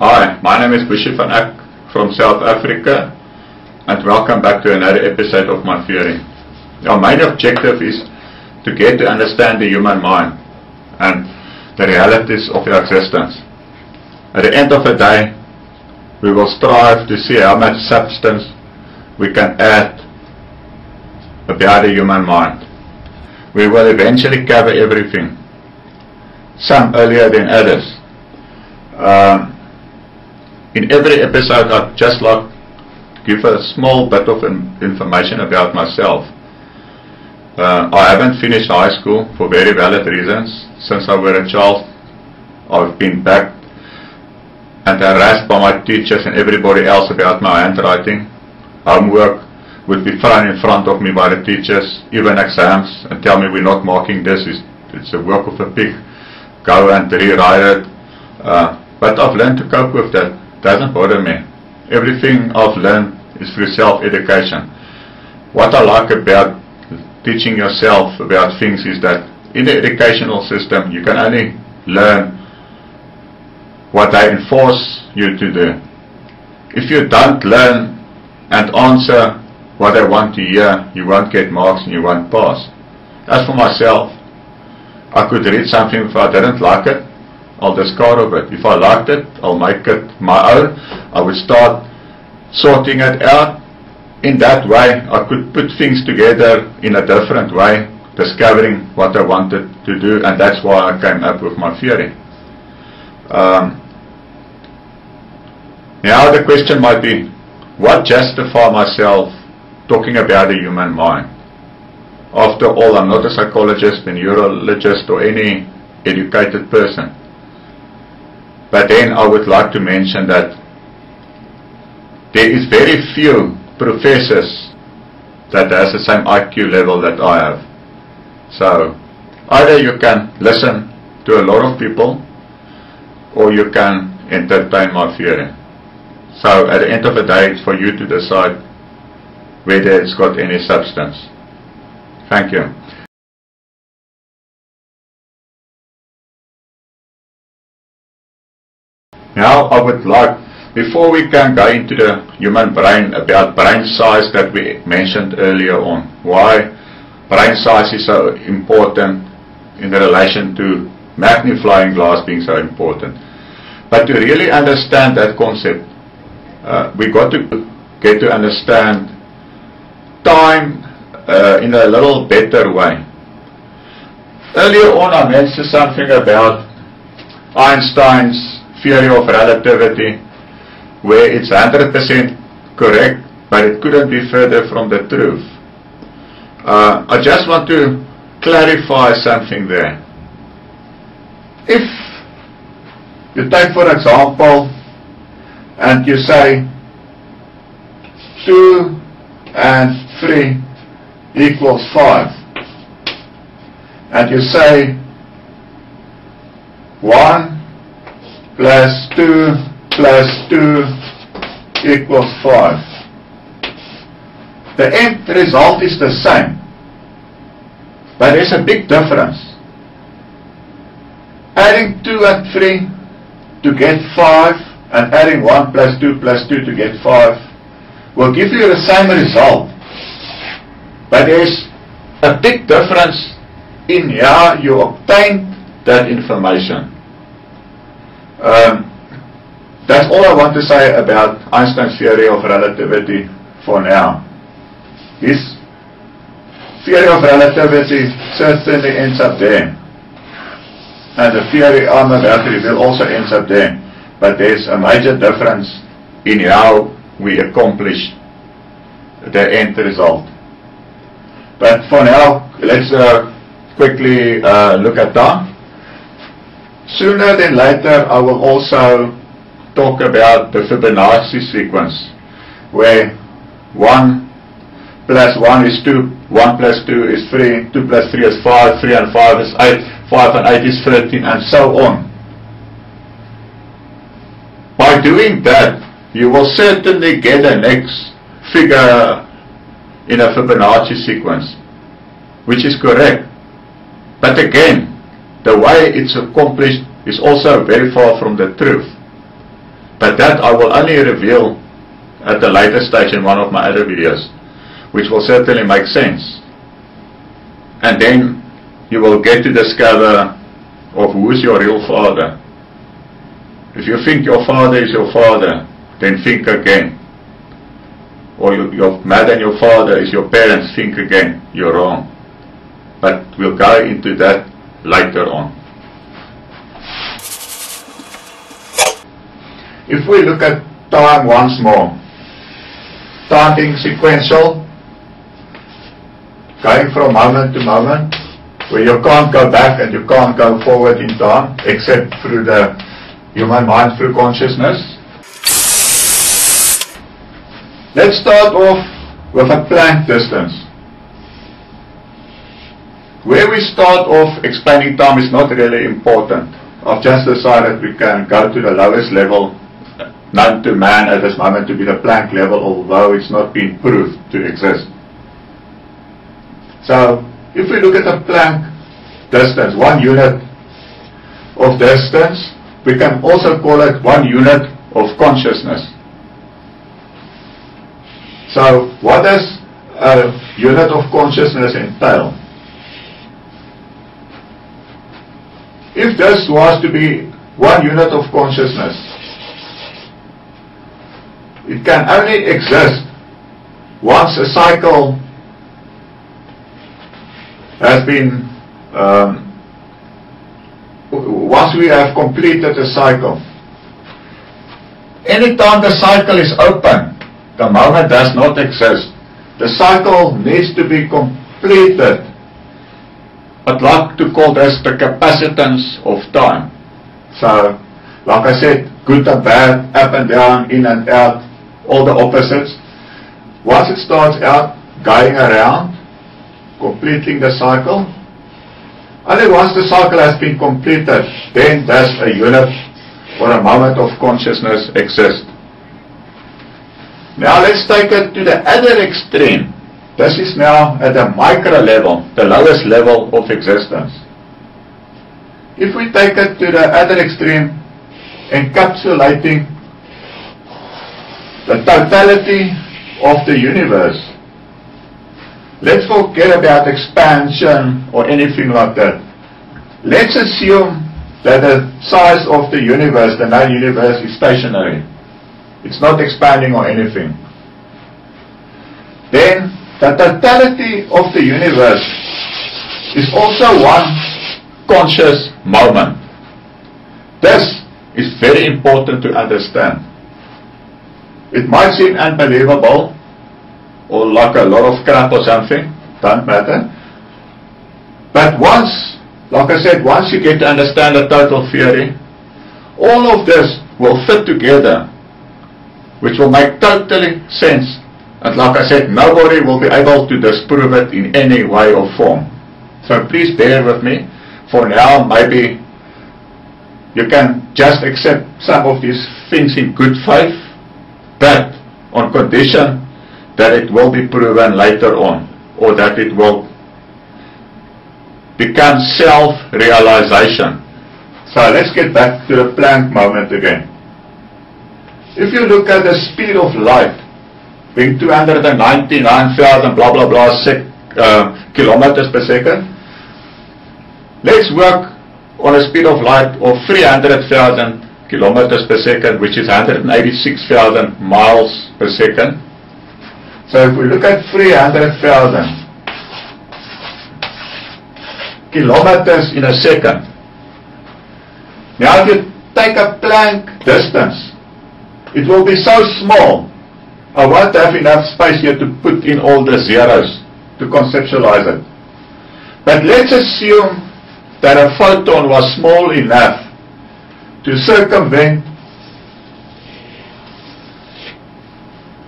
Hi, my name is Bushi van Eck from South Africa, and welcome back to another episode of my theory. Our main objective is to get to understand the human mind and the realities of our existence. At the end of the day, we will strive to see how much substance we can add about the human mind. We will eventually cover everything, some earlier than others. In every episode, I'd just like to give a small bit of information about myself. I haven't finished high school for very valid reasons. Since I was a child, I've been backed and harassed by my teachers and everybody else about my handwriting. Homework would be thrown in front of me by the teachers, even exams, and tell me we're not marking this, it's the work of a pig, go and rewrite it. But I've learned to cope with that. Doesn't bother me. Everything I've learned is through self-education. What I like about teaching yourself about things is that in the educational system you can only learn what they enforce you to do. If you don't learn and answer what they want to hear, you won't get marks and you won't pass. As for myself, I could read something if I didn't like it, I'll discard of it. If I liked it, I'll make it my own. I would start sorting it out. In that way, I could put things together in a different way, discovering what I wanted to do, and that's why I came up with my theory. Now the question might be, what justify myself talking about the human mind? After all, I'm not a psychologist, a neurologist, or any educated person. But then I would like to mention that there is very few professors that has the same IQ level that I have. So either you can listen to a lot of people or you can entertain my theory. So at the end of the day, it's for you to decide whether it's got any substance. Thank you. Now I would like, before we can go into the human brain, about brain size that we mentioned earlier on, why brain size is so important in relation to magnifying glass being so important. But to really understand that concept, we got to get to understand time in a little better way. Earlier on I mentioned something about Einstein's Theory of Relativity, where it's 100% correct, but it couldn't be further from the truth. I just want to clarify something there. If you take for example and you say 2 and 3 equals 5, and you say 1 plus 2 plus 2 equals 5. The end result is the same, but there's a big difference. Adding 2 and 3 to get 5 and adding 1 plus 2 to get 5 will give you the same result, but there's a big difference in how you obtained that information. That's all I want to say about Einstein's theory of relativity for now. His theory of relativity certainly ends up there, and the theory I'm about to reveal also ends up there, but there's a major difference in how we accomplish the end result. But for now, let's quickly look at that. Sooner than later I will also talk about the Fibonacci sequence, where 1 plus 1 is 2, 1 plus 2 is 3, 2 plus 3 is 5, 3 and 5 is 8, 5 and 8 is 13, and so on. By doing that, you will certainly get the next figure in a Fibonacci sequence, which is correct. But again, the way it's accomplished is also very far from the truth. But that I will only reveal at a later stage in one of my other videos, which will certainly make sense. And then you will get to discover of who is your real father. If you think your father is your father, then think again. Or your mother and your father is your parents, think again. You're wrong. But we'll go into that later on. If we look at time once more, time being sequential, going from moment to moment, where you can't go back and you can't go forward in time, except through the human mind, through consciousness. Let's start off with a Planck distance. Where we start off explaining time is not really important. I've just decided we can go to the lowest level known to man at this moment to be the Planck level, although it's not been proved to exist. So, if we look at the Planck distance, 1 unit of distance, we can also call it 1 unit of consciousness. So, what does a unit of consciousness entail? If this was to be 1 unit of consciousness, it can only exist once a cycle has been, once we have completed a cycle. Anytime the cycle is open, the moment does not exist. The cycle needs to be completed. I'd like to call this the capacitance of time. So, like I said, good and bad, up and down, in and out, all the opposites. Once it starts out going around, completing the cycle, only once the cycle has been completed, then does a unit or a moment of consciousness exist. Now let's take it to the other extreme. This is now at the micro level, the lowest level of existence. If we take it to the other extreme, encapsulating the totality of the universe, let's forget about expansion or anything like that. Let's assume that the size of the universe, the known universe, is stationary. It's not expanding or anything. Then the totality of the universe is also one conscious moment. This is very important to understand. It might seem unbelievable, or like a lot of crap or something, doesn't matter. But once, like I said, once you get to understand the total theory, all of this will fit together, which will make totally sense. And like I said, nobody will be able to disprove it in any way or form. So please bear with me. For now, maybe you can just accept some of these things in good faith, but on condition that it will be proven later on, or that it will become self-realization. So let's get back to the Planck moment again. If you look at the speed of light being 299,000 blah blah blah kilometers per second, let's work on a speed of light of 300,000 kilometers per second, which is 186,000 miles per second. So if we look at 300,000 kilometers in a second, now if you take a Planck distance, it will be so small, I won't have enough space here to put in all the zeros to conceptualize it. But let's assume that a photon was small enough to circumvent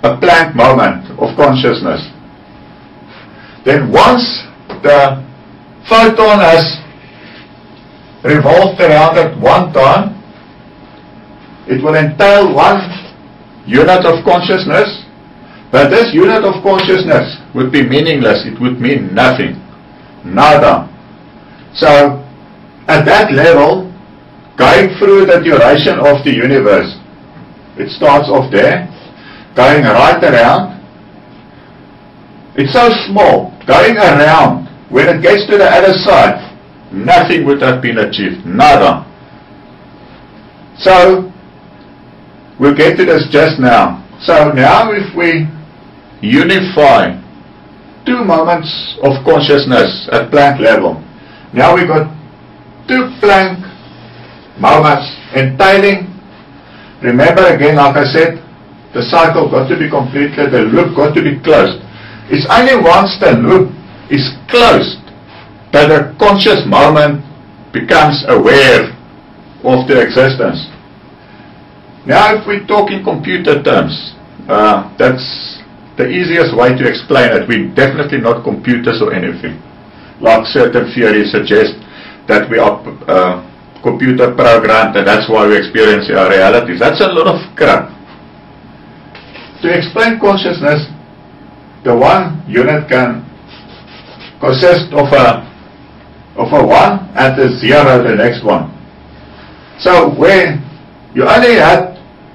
a Planck moment of consciousness. Then once the photon has revolved around at one time, it will entail 1 unit of consciousness, but this unit of consciousness would be meaningless. It would mean nothing, nada. So at that level, going through the duration of the universe, It starts off there, going right around. It's so small, going around. When it gets to the other side, nothing would have been achieved, nada. So, we'll get to this just now. So now if we unify two moments of consciousness at Planck level, now we've got two Planck moments entailing, remember again like I said, the cycle got to be completed, the loop got to be closed. It's only once the loop is closed that a conscious moment becomes aware of their existence. Now if we talk in computer terms, that's the easiest way to explain it. We're definitely not computers or anything, like certain theories suggest that we are computer programmed and that's why we experience our realities. That's a lot of crap. To explain consciousness, the one unit can consist of a 1 and a 0, the next one. So where you only had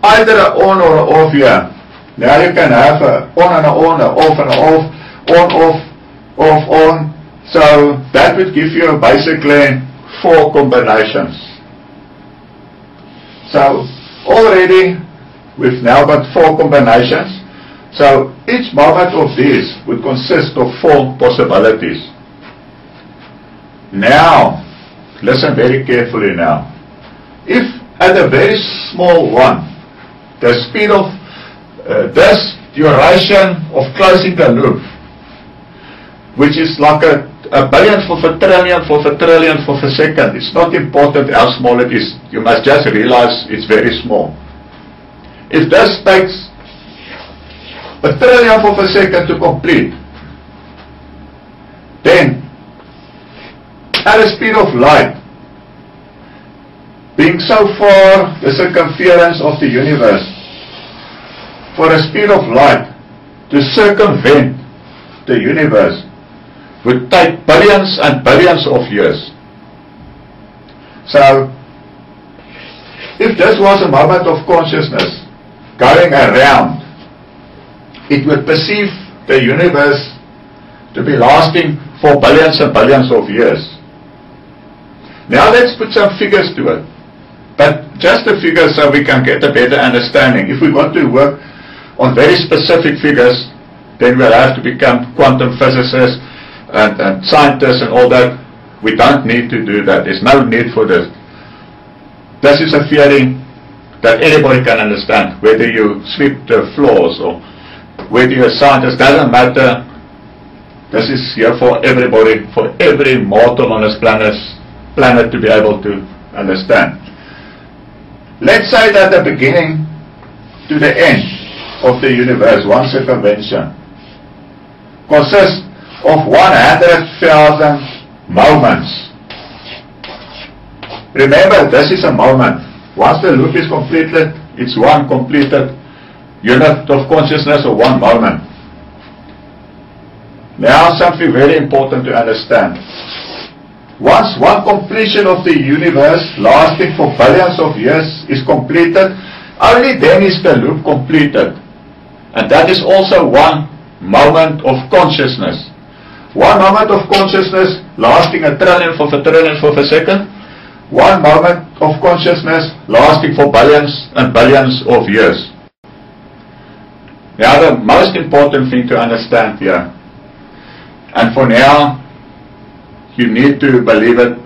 either an on or an off here, now you can have an on and an on, an off and an off, on, off, off, on. So that would give you basically 4 combinations. So already we've now got 4 combinations. So each moment of these would consist of 4 possibilities. Now, listen very carefully now. If at a very small one, the speed of this duration of closing the loop, which is like a billionth of a trillionth of a trillionth of a second. It's not important how small it is. You must just realize it's very small. If this takes a trillionth of a second to complete, then at the speed of light, being so far the circumference of the universe, for the speed of light to circumvent the universe would take billions and billions of years. So, if this was a moment of consciousness going around, it would perceive the universe to be lasting for billions and billions of years. Now let's put some figures to it, but just the figures so we can get a better understanding. If we want to work on very specific figures, then we'll have to become quantum physicists and scientists and all that. We don't need to do that. There's no need for this. This is a theory that anybody can understand, whether you sweep the floors or whether you're a scientist, doesn't matter. This is here for everybody, for every mortal on this planet to be able to understand. Let's say that the beginning to the end of the universe, one circumvention, consists of 100,000 moments. Remember, this is a moment. Once the loop is completed, it's one completed unit of consciousness or one moment. Now something very important to understand. Once one completion of the universe lasting for billions of years is completed, only then is the loop completed. And that is also one moment of consciousness. One moment of consciousness lasting a trillionth of a trillionth of a second. One moment of consciousness lasting for billions and billions of years. Now the most important thing to understand here, and for now you need to believe it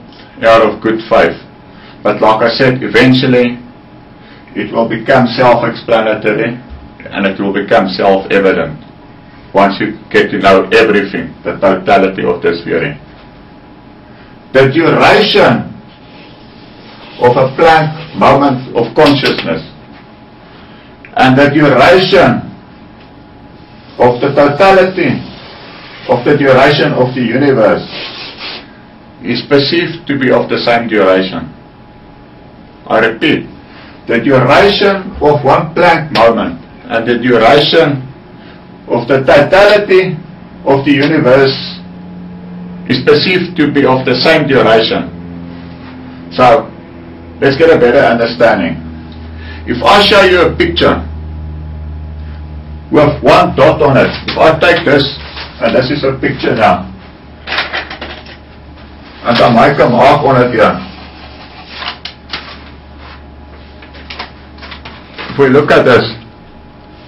out of good faith, but like I said, eventually it will become self-explanatory and it will become self-evident once you get to know everything, the totality of this theory. The duration of a Planck moment of consciousness and the duration of the totality of the duration of the universe is perceived to be of the same duration. I repeat, the duration of one Planck moment and the duration of the totality of the universe is perceived to be of the same duration. So, let's get a better understanding. If I show you a picture with one dot on it, if I take this, and this is a picture now, and I make a mark on it here. If we look at this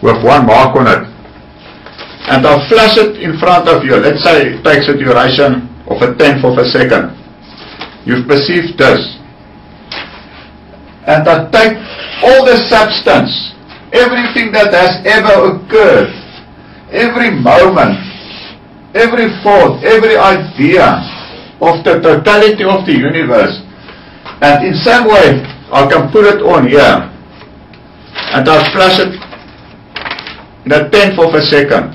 with one mark on it, and I flash it in front of you, let's say it takes a duration of a tenth of a second, you've perceived this, and I take all the substance, everything that has ever occurred, every moment, every thought, every idea of the totality of the universe, and in some way I can put it on here, and I flash it in a tenth of a second.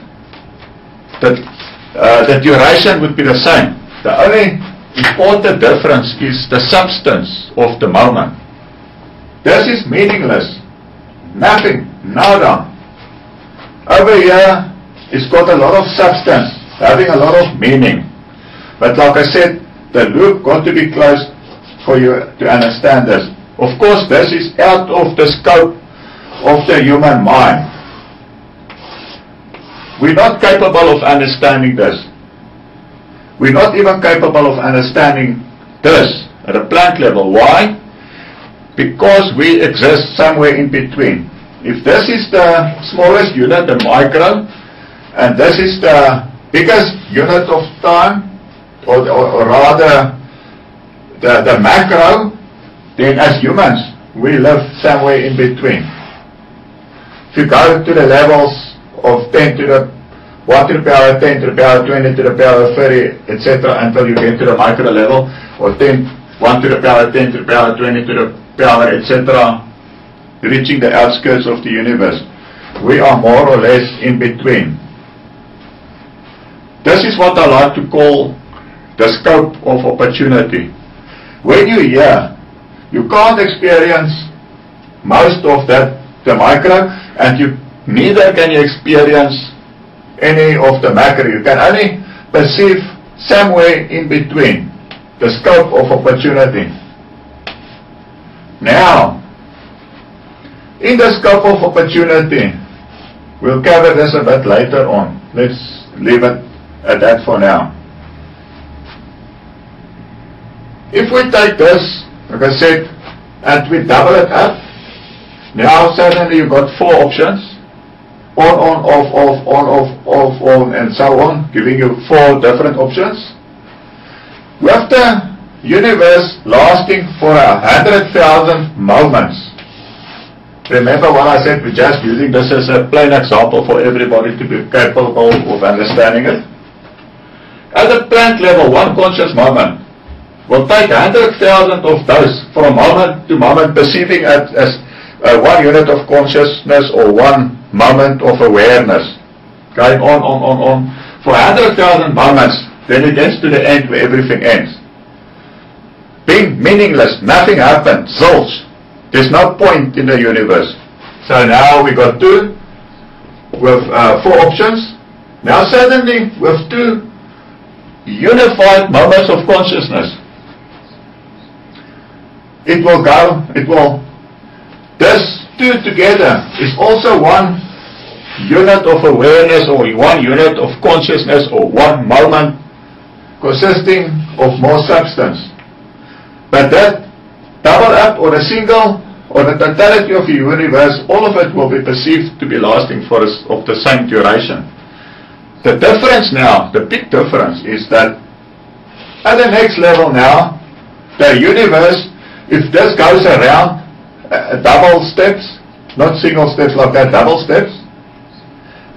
The duration would be the same. The only important difference is the substance of the moment. This is meaningless. Nothing. Nada. Over here, it's got a lot of substance, having a lot of meaning. But like I said, the loop got to be closed for you to understand this. Of course, this is out of the scope of the human mind. We're not capable of understanding this. We're not even capable of understanding this at a Planck level. Why? Because we exist somewhere in between. If this is the smallest unit, the micro, and this is the biggest unit of time, or rather the macro, then as humans, we live somewhere in between. If you go to the levels of 10 to the 1 to the power, 10 to the power, 20 to the power, 30, etc. until you get to the micro level, or 1 to the power, 10 to the power, 20 to the power, etc. reaching the outskirts of the universe. We are more or less in between. This is what I like to call the scope of opportunity. When you're here, you can't experience most of that, the micro, and you neither can you experience any of the macro. You can only perceive somewhere in between, the scope of opportunity. Now, in the scope of opportunity, we'll cover this a bit later on. Let's leave it at that for now. If we take this, like I said, and we double it up, now suddenly you've got four options. On, off, on, and so on, giving you four different options. With the universe lasting for 100,000 moments. Remember what I said, we're just using this as a plain example for everybody to be capable of understanding it. At the Planck level, one conscious moment will take 100,000 of those from moment to moment, perceiving it as one unit of consciousness or one moment of awareness, going on for 100,000 moments. Then it gets to the end where everything ends, being meaningless. Nothing happened. Zilch. There's no point in the universe. So now we got two with four options. Now suddenly with two unified moments of consciousness, it will go. It will. This two together is also one unit of awareness or one unit of consciousness or one moment consisting of more substance. But that double up or a single or the totality of the universe, all of it will be perceived to be lasting for us of the same duration. The difference now, the big difference is that at the next level now, the universe, if this goes around, double steps, not single steps like that, double steps,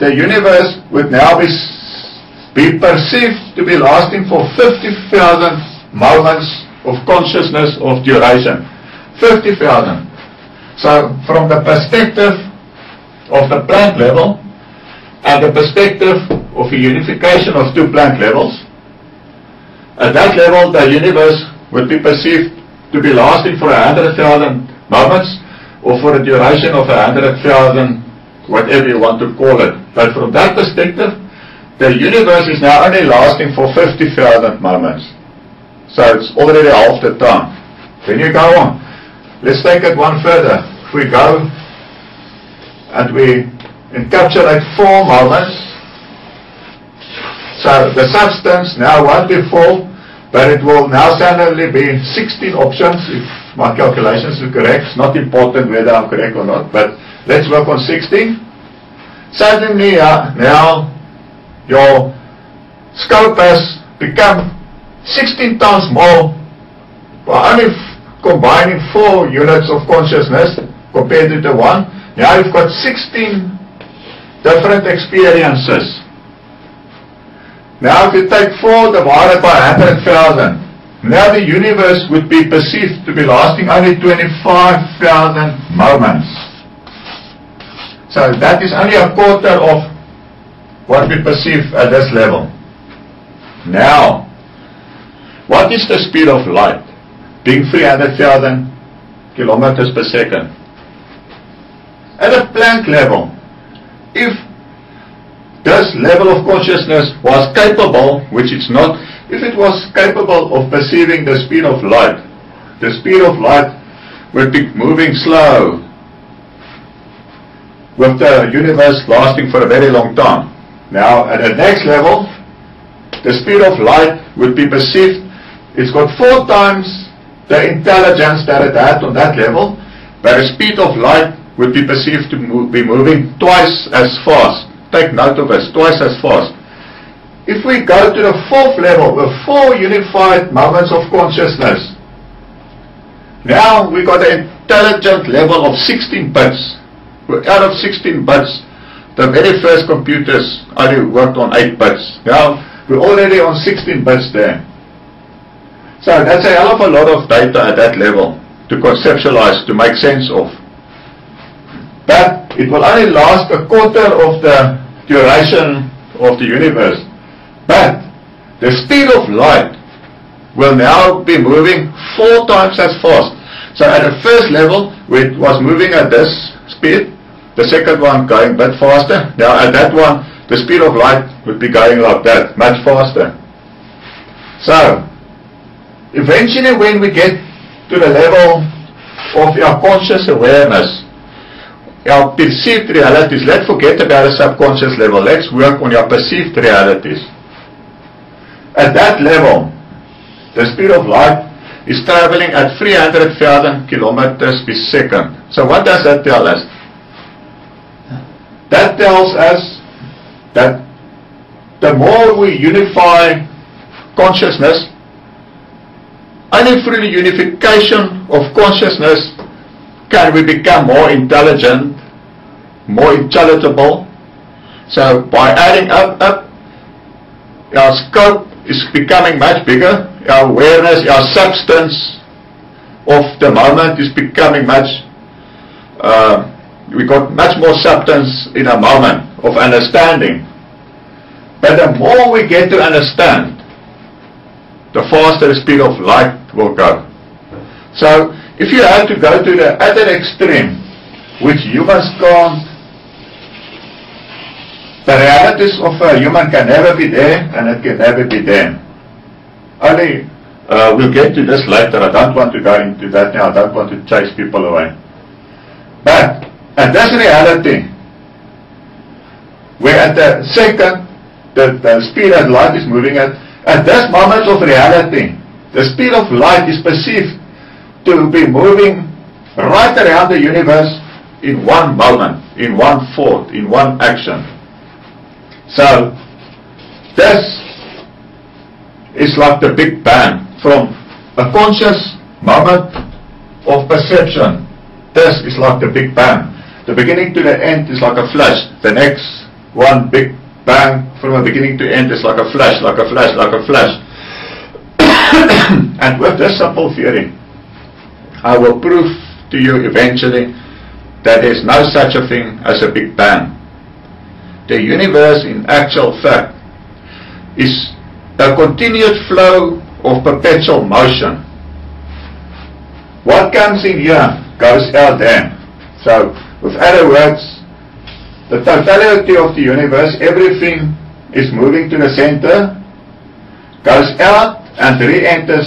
the universe would now be perceived to be lasting for 50,000 moments of consciousness of duration. 50,000. So from the perspective of the Planck level and the perspective of the unification of two Planck levels, at that level the universe would be perceived to be lasting for 100,000 moments, or for a duration of 100,000, whatever you want to call it. But from that perspective, the universe is now only lasting for 50,000 moments. So it's already half the time. Then you go on. Let's take it one further. we go and we encapsulate four moments. So the substance now won't be four, but it will now suddenly be 16 options, if my calculations are correct. It's not important whether I'm correct or not, but let's work on 16. Suddenly now your scope has become 16 times more by only combining 4 units of consciousness compared to the 1. Now you've got 16 different experiences. Now if you take 4 divided by 100,000, now the universe would be perceived to be lasting only 25,000 moments. So that is only a quarter of what we perceive at this level. Now, what is the speed of light, being 300,000 kilometers per second? At a Planck level, if this level of consciousness was capable, which it's not, if it was capable of perceiving the speed of light, the speed of light would be moving slow, with the universe lasting for a very long time. Now at the next level, the speed of light would be perceived. It's got 4 times the intelligence that it had on that level, but the speed of light would be perceived to be moving twice as fast. Take note of this, twice as fast. If we go to the 4th level with 4 unified moments of consciousness, now we got an intelligent level of 16 bits. Out of 16 bits, the very first computers only worked on 8 bits. Now we're already on 16 bits there. So that's a hell of a lot of data at that level to conceptualize, to make sense of. But it will only last a quarter of the duration of the universe. But the speed of light will now be moving 4 times as fast. So at the first level, it was moving at this speed, the second one going a bit faster. Now at that one, the speed of light would be going like that, much faster. So eventually when we get to the level of our conscious awareness, our perceived realities, let's forget about the subconscious level, let's work on our perceived realities. At that level, the speed of light is traveling at 300,000 kilometers per second. So what does that tell us? That tells us that the more we unify consciousness, only through the unification of consciousness can we become more intelligent, more intelligible. So by adding up, our scope is becoming much bigger. Our awareness, our substance of the moment is becoming much, we got much more substance in a moment of understanding. But the more we get to understand, the faster the speed of light will go. So if you have to go to the other extreme, which humans can't, the realities of a human can never be there and it can never be there. Only, we'll get to this later, I don't want to go into that now, I don't want to chase people away. But at this reality, where at the second, the speed of light is moving at this moment of reality, the speed of light is perceived to be moving right around the universe in one moment, in one thought, in one action. So this is like the Big Bang, from a conscious moment of perception. This is like the Big Bang. The beginning to the end is like a flash. The next one, Big Bang, from a beginning to end is like a flash, like a flash, like a flash. And with this simple theory, I will prove to you eventually that there is no such a thing as a Big Bang. The universe, in actual fact, is a continued flow of perpetual motion. What comes in here goes out there. So, with other words, the totality of the universe, everything is moving to the center, goes out and re-enters,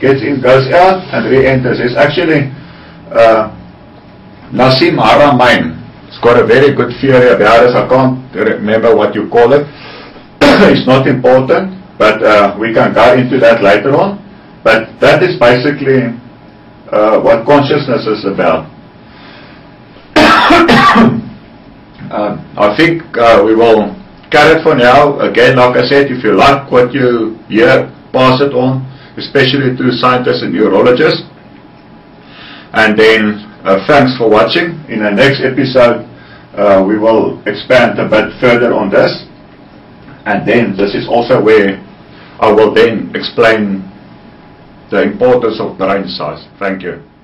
gets in, goes out and re-enters. It's actually Nassim Haramein has got a very good theory about this. I can't remember what you call it. It's not important, but we can go into that later on. But that is basically what consciousness is about. I think we will cut it for now. Again, like I said, if you like what you hear, pass it on, especially to scientists and neurologists. And then thanks for watching. In the next episode, we will expand a bit further on this. And then this is also where I will then explain the importance of brain size. Thank you.